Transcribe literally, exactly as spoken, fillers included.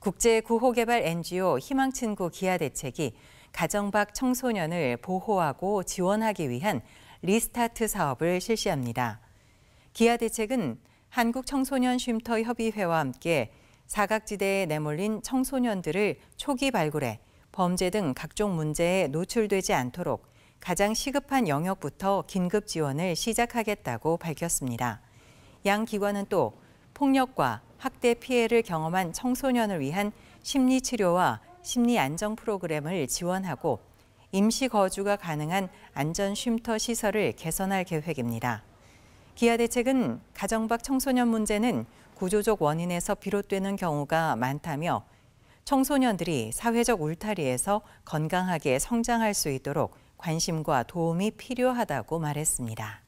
국제 구호개발 엔지오 희망친구 기아대책이 가정밖 청소년을 보호하고 지원하기 위한 리스타트 사업을 실시합니다. 기아대책은 한국청소년쉼터협의회와 함께 사각지대에 내몰린 청소년들을 초기 발굴해 범죄 등 각종 문제에 노출되지 않도록 가장 시급한 영역부터 긴급 지원을 시작하겠다고 밝혔습니다. 양 기관은 또 폭력과 학대 피해를 경험한 청소년을 위한 심리치료와 심리안정 프로그램을 지원하고 임시 거주가 가능한 안전쉼터 시설을 개선할 계획입니다. 기아대책은 가정밖 청소년 문제는 구조적 원인에서 비롯되는 경우가 많다며 청소년들이 사회적 울타리에서 건강하게 성장할 수 있도록 관심과 도움이 필요하다고 말했습니다.